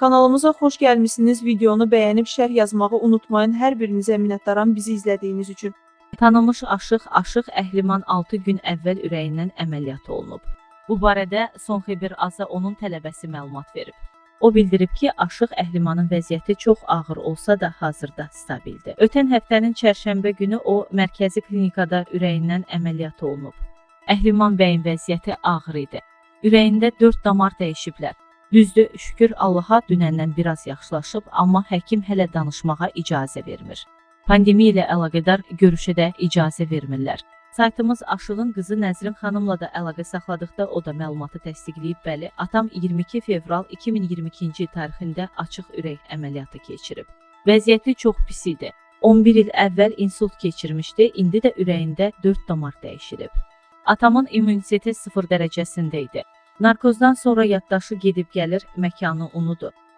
Kanalımıza xoş gəlmisiniz. Videonu bəyənib şərh yazmağı unutmayın. Hər birinizə minnətdaram bizi izlədiyiniz üçün. Tanınmış aşıq Aşıq Əhliman 6 gün əvvəl ürəyindən əməliyyat olunub. Bu barədə Son Xəbər Aza onun tələbəsi məlumat verib. O bildirib ki, Aşıq Əhlimanın vəziyyəti çox ağır olsa da hazırda stabildir. Ötən həftənin çərşənbə günü o mərkəzi klinikada ürəyindən əməliyyat olunub. Əhliman bəyin vəziyyəti ağır idi. Ürəyində 4 damar dəyişiblər. Düzdür, şükür Allaha dünəndən biraz yaxşılaşıb, amma həkim hələ danışmağa icazə vermir. Pandemiya ilə əlaqədar görüşə də icazə vermirlər. Saytımız Aşığın qızı Nəzrin xanımla da əlaqə saxladıqda o da məlumatı təsdiqləyib, bəli, atam 22 fevral 2022-ci tarixində açıq ürək əməliyyatı keçirib. Vəziyyəti çox pis idi. 11 il əvvəl insult keçirmişdi, indi də ürəyində 4 damar dəyişilib. Atamın immuniteti 0 dərəcəsində idi. Narkozdan sonra yaddaşı gedib gəlir, məkanı unudur.